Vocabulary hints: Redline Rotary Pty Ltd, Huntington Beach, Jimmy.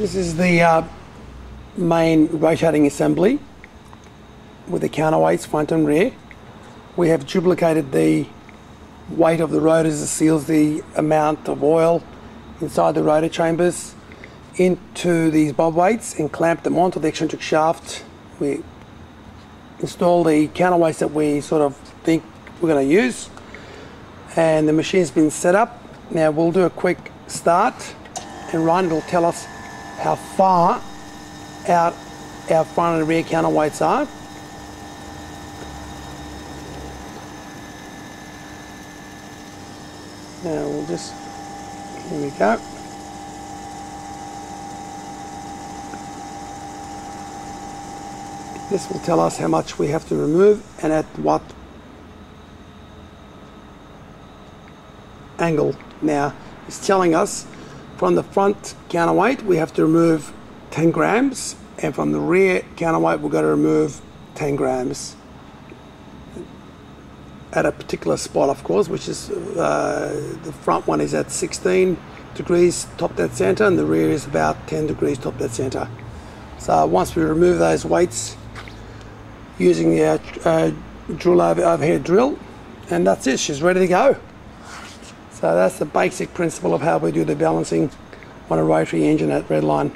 This is the main rotating assembly with the counterweights front and rear. We have duplicated the weight of the rotors that seals the amount of oil inside the rotor chambers into these bob weights and clamp them onto the eccentric shaft. We install the counterweights that we sort of think we're going to use, and the machine's been set up. Now we'll do a quick start and run. It'll tell us how far out our front and rear counterweights are. Now we'll just, here we go. This will tell us how much we have to remove and at what angle. Now it's telling us from the front counterweight we have to remove 10 grams, and from the rear counterweight we've got to remove 10 grams at a particular spot, of course, which is the front one is at 16 degrees top dead center and the rear is about 10 degrees top dead center. So once we remove those weights using the overhead drill, and that's it, she's ready to go. So that's the basic principle of how we do the balancing on a rotary engine at Redline.